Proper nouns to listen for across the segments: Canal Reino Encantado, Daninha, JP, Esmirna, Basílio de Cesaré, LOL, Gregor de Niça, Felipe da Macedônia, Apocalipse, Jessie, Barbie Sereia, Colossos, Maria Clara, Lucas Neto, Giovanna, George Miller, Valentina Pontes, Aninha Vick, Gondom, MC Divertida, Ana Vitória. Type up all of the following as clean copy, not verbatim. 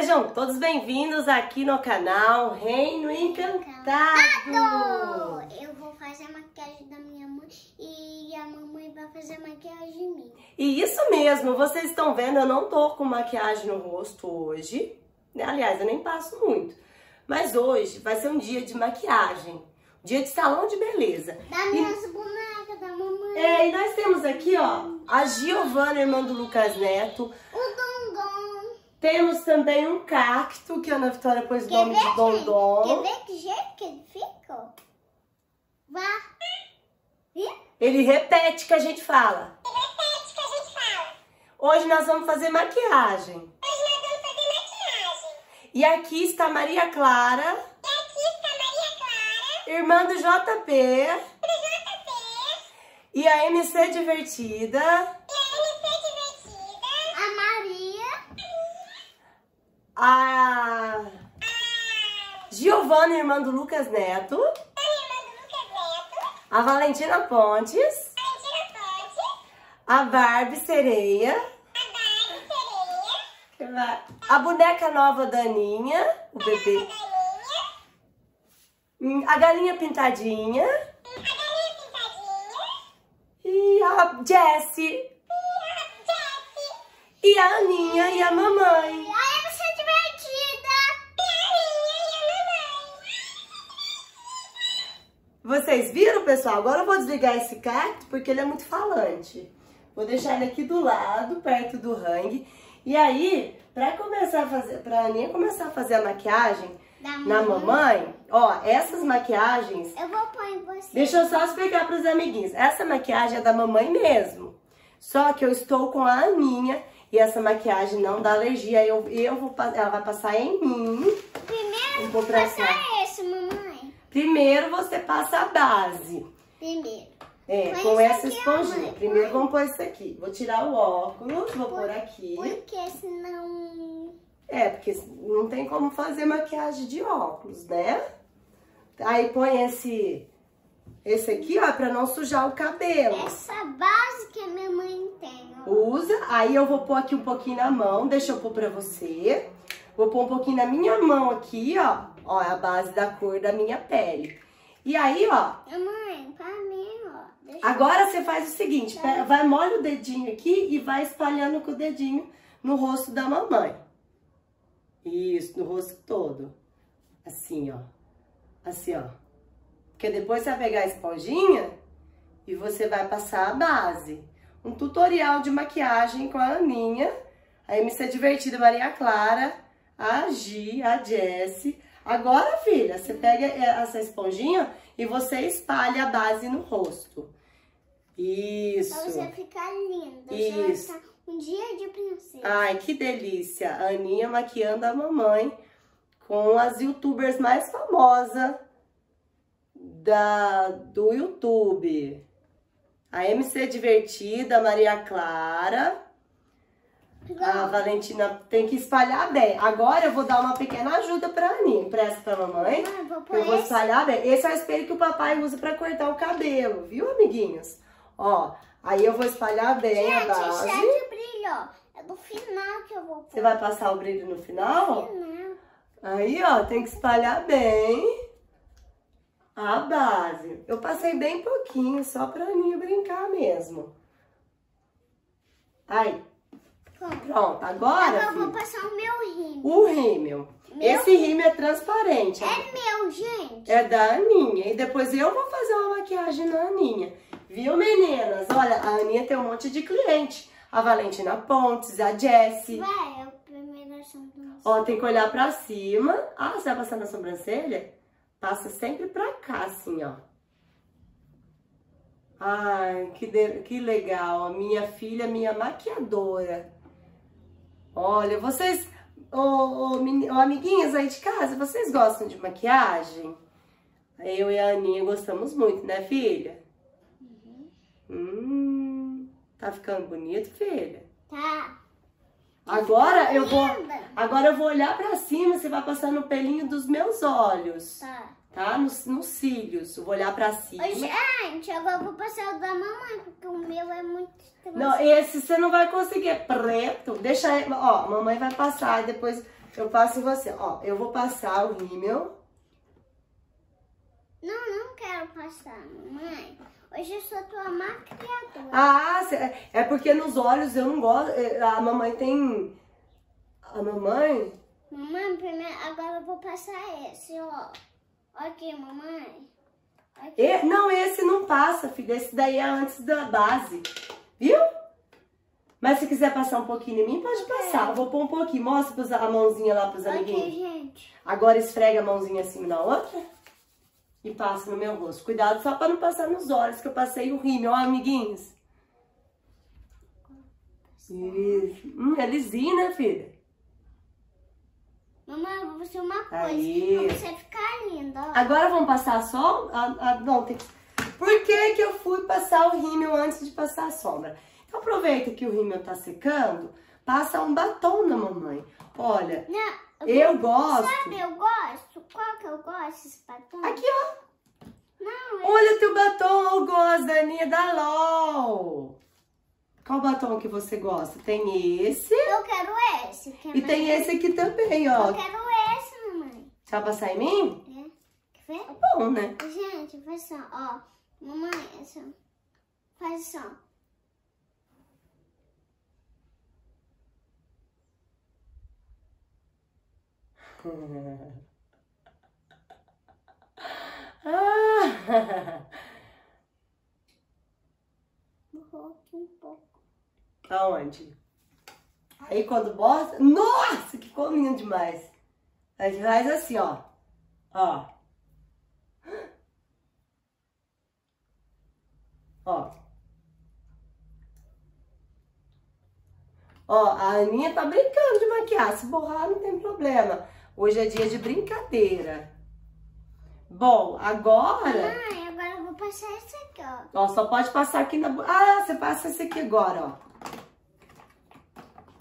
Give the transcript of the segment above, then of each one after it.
Sejam todos bem-vindos aqui no canal Reino Encantado. Eu vou fazer a maquiagem da minha mãe e a mamãe vai fazer a maquiagem minha. E isso mesmo, vocês estão vendo, eu não tô com maquiagem no rosto hoje. Aliás, eu nem passo muito. Mas hoje vai ser um dia de maquiagem, dia de salão de beleza. Da minha boneca, da mamãe. É, e nós temos aqui, ó, a Giovanna, irmã do Lucas Neto. O Gondom. Temos também um cacto, que a Ana Vitória pôs o nome de Gondom. Quer ver que jeito que ele fica? Vá. Ele repete que a gente fala. Ele repete que a gente fala. Hoje nós vamos fazer maquiagem. E aqui está a Maria Clara. E aqui está a Maria Clara. Irmã do JP. E a MC Divertida. E a MC Divertida. A Maria. A Giovanna, irmã do Lucas Neto. A irmã do Lucas Neto. A Valentina Pontes. Valentina Pontes. A Barbie Sereia. A boneca nova Daninha, o bebê. A galinha pintadinha. E a Jessie. E a Aninha e a mamãe. E a MC Divertida. E a Aninha e a mamãe. Vocês viram, pessoal? Agora eu vou desligar esse cacto porque ele é muito falante. Vou deixar ele aqui do lado, perto do hang. E aí, pra Aninha começar a fazer a maquiagem na mamãe, ó, essas maquiagens... Eu vou pôr em você. Deixa eu só explicar pros amiguinhos. Essa maquiagem é da mamãe mesmo. Só que eu estou com a Aninha e essa maquiagem não dá alergia. Ela vai passar em mim. Primeiro eu vou passar esse, mamãe. Primeiro você passa a base. Primeiro. É, põe com essa esponjinha. Primeiro vamos pôr isso aqui. Vou tirar o óculos, vou pôr aqui. Porque senão... É, porque não tem como fazer maquiagem de óculos, né? Aí põe esse aqui, ó, pra não sujar o cabelo. Essa base que a minha mãe tem, ó. Usa, aí eu vou pôr aqui um pouquinho na mão, deixa eu pôr pra você. Vou pôr um pouquinho na minha mão aqui, ó. Ó, é a base da cor da minha pele. E aí, ó... Mãe, pra mim... Agora você faz o seguinte, vai molha o dedinho aqui e vai espalhando com o dedinho no rosto da mamãe. Isso, no rosto todo. Assim, ó. Assim, ó. Porque depois você vai pegar a esponjinha e você vai passar a base. Um tutorial de maquiagem com a Aninha, a MC Divertida, Maria Clara, a Gi, a Jessie. Agora, filha, você pega essa esponjinha e você espalha a base no rosto. Isso. Pra você ficar linda. Isso. Você vai ficar um dia de princesa. Ai, que delícia. A Aninha maquiando a mamãe com as youtubers mais famosas do YouTube. A MC Divertida, Maria Clara. A Valentina tem que espalhar bem. Agora eu vou dar uma pequena ajuda pra Aninha. Empresta pra mamãe. Eu vou espalhar bem. Esse é o espelho que o papai usa pra cortar o cabelo, viu, amiguinhos? Ó, aí eu vou espalhar bem a base. Gente, o brilho, é no final que eu vou pôr. Você vai passar o brilho no final? No final. Aí, ó, tem que espalhar bem a base. Eu passei bem pouquinho, só pra Aninha brincar mesmo. Aí. Pronto, agora eu vou passar o meu rímel. O rímel. Esse rímel é transparente. É meu, gente. É da Aninha. E depois eu vou fazer uma maquiagem na Aninha. Viu, meninas? Olha, a Aninha tem um monte de cliente. A Valentina Pontes, a Jessie. Vai, é o primeiro sobrancelha. Ó, tem que olhar pra cima. Ah, você vai passar na sobrancelha? Passa sempre pra cá, assim, ó. Ai, que legal. Minha filha, minha maquiadora. Olha, vocês, amiguinhas aí de casa, vocês gostam de maquiagem? Eu e a Aninha gostamos muito, né, filha? Uhum. Tá ficando bonito, filha? Tá. Agora eu vou olhar pra cima, você vai passar no pelinho dos meus olhos. Tá. Tá? Nos cílios. Eu vou olhar pra cima. Gente, agora eu vou passar o da mamãe, porque o meu é muito estranho. Não, esse você não vai conseguir. É preto. Deixa aí. Ó, a mamãe vai passar. Depois Eu passo em você. Ó, eu vou passar o rímel. Não, não quero passar, mamãe. Hoje eu sou tua maquiadora. Ah, é porque nos olhos eu não gosto. A mamãe tem... A mamãe... Mamãe, primeiro, agora eu vou passar esse, ó. Aqui, mamãe. Aqui. Não, esse não passa, filha. Esse daí é antes da base. Viu? Mas se quiser passar um pouquinho em mim, pode passar. Eu vou pôr um pouquinho. Mostra a mãozinha lá pros amiguinhos. Aqui, gente. Agora esfrega a mãozinha assim na outra. E passa no meu rosto. Cuidado só pra não passar nos olhos, que eu passei o rímel, ó, amiguinhos. Isso. É lisinho, né, filha? Mamãe, eu vou fazer uma coisa pra você ficar linda, ó. Agora vamos passar só... não, tem que... Por que que eu fui passar o rímel antes de passar a sombra? Então aproveita que o rímel tá secando, passa um batom na mamãe. Olha, não, eu gosto... Sabe, eu gosto? Qual que eu gosto desse batom? Aqui, ó. Não, olha o teu batom, eu gosto, Daninha, da LOL. Qual batom que você gosta? Tem esse. Eu quero esse. E tem esse aqui também, ó. Eu quero esse, mamãe. Você vai passar em mim? É. Quer ver? Tá bom, né? Gente, faz só, ó. Mamãe, essa. Faz só. Borrou aqui um pouco. Aonde? Aí quando bota... Nossa, que ficou lindo demais. A gente faz assim, ó. Ó. Ó. Ó, a Aninha tá brincando de maquiar. Se borrar, não tem problema. Hoje é dia de brincadeira. Bom, agora... Mãe, agora eu vou passar esse aqui, ó. Ó, só pode passar aqui na... Ah, você passa esse aqui agora, ó.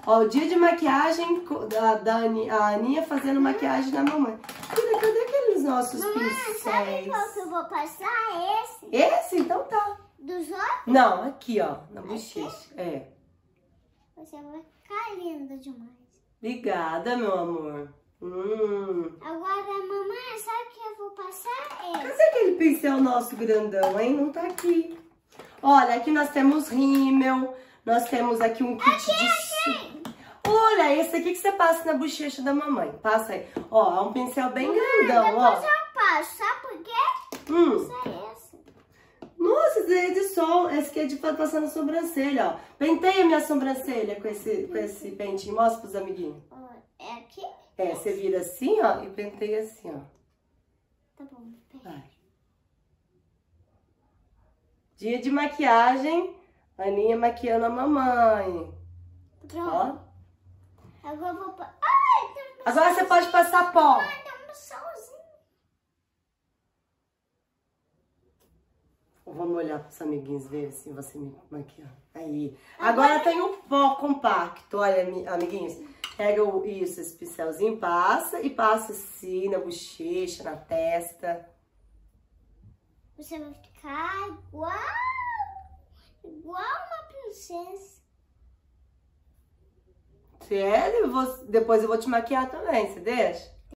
Ó, o dia de maquiagem da Aninha fazendo maquiagem da mamãe. Filha, cadê aqueles nossos pincéis? Sabe qual que eu vou passar? Esse. Esse? Então tá. Dos olhos? Não, aqui, ó. Na bochecha. É. Você vai ficar linda demais. Obrigada, meu amor. Agora, mamãe, sabe o que eu vou passar? Esse. Cadê aquele pincel nosso grandão, hein? Não tá aqui. Olha, aqui nós temos rímel. Nós temos aqui um kit de... Olha, esse aqui que você passa na bochecha da mamãe. Passa aí. Ó, é um pincel bem grandão, ó. Depois eu passo, sabe por quê? Isso é esse. Nossa, esse é de sol. Esse aqui é de passar na sobrancelha, ó. Penteia minha sobrancelha com esse pentinho. Mostra pros amiguinhos. É aqui? É, você vira assim, ó, e penteia assim, ó. Tá bom, vai. Dia de maquiagem. Aninha maquiando a mamãe. Pronto. Ó. Agora eu vou... Ai, tem um agora você pode passar pó. Ai, tem um solzinho. Vamos olhar para os amiguinhos ver se você me maquiou. Aí. Agora tem um pó compacto. Olha, amiguinhos. Pega esse pincelzinho, passa. E passa assim na bochecha, na testa. Você vai ficar igual uma princesa. Sério? Depois eu vou te maquiar também, você deixa?